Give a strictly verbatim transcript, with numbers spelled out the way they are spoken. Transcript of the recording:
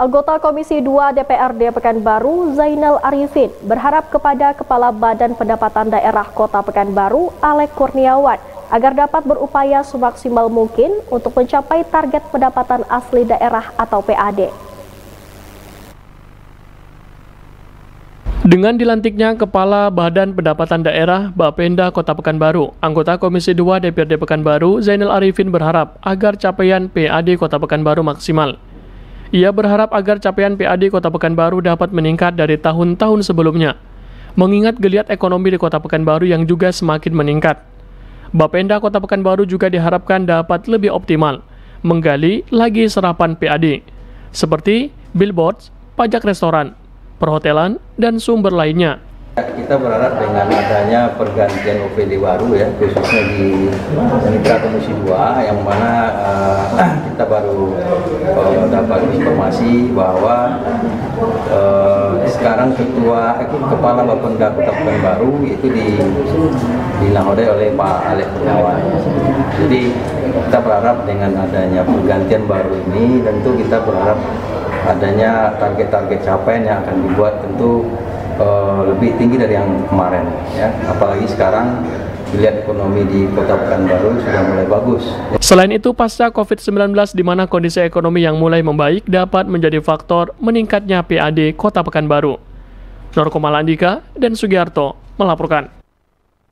Anggota Komisi dua D P R D Pekanbaru, Zainal Arifin, berharap kepada Kepala Badan Pendapatan Daerah Kota Pekanbaru, Alek Kurniawan, agar dapat berupaya semaksimal mungkin untuk mencapai target pendapatan asli daerah atau P A D. Dengan dilantiknya Kepala Badan Pendapatan Daerah Bapenda Kota Pekanbaru, anggota Komisi dua D P R D Pekanbaru, Zainal Arifin berharap agar capaian P A D Kota Pekanbaru maksimal. Ia berharap agar capaian P A D Kota Pekanbaru dapat meningkat dari tahun-tahun sebelumnya, mengingat geliat ekonomi di Kota Pekanbaru yang juga semakin meningkat. Bapenda Kota Pekanbaru juga diharapkan dapat lebih optimal, menggali lagi serapan P A D, seperti billboards, pajak restoran, perhotelan, dan sumber lainnya. Kita berharap dengan adanya pergantian O P D baru ya, khususnya di Prakomisi dua A, yang mana uh, kita baru uh, dapat informasi bahwa uh, sekarang ketua eh, kepala Bapenda Kota Pekanbaru itu di dinakodai oleh Pak Alek Kurniawan. Jadi kita berharap dengan adanya pergantian baru ini, tentu kita berharap adanya target-target capaian yang akan dibuat tentu uh, lebih tinggi dari yang kemarin ya, apalagi sekarang dilihat ekonomi di Kota Pekanbaru sudah mulai bagus. Selain itu, pasca COVID sembilan belas di mana kondisi ekonomi yang mulai membaik dapat menjadi faktor meningkatnya P A D Kota Pekanbaru. Nurkomalandika dan Sugiharto melaporkan.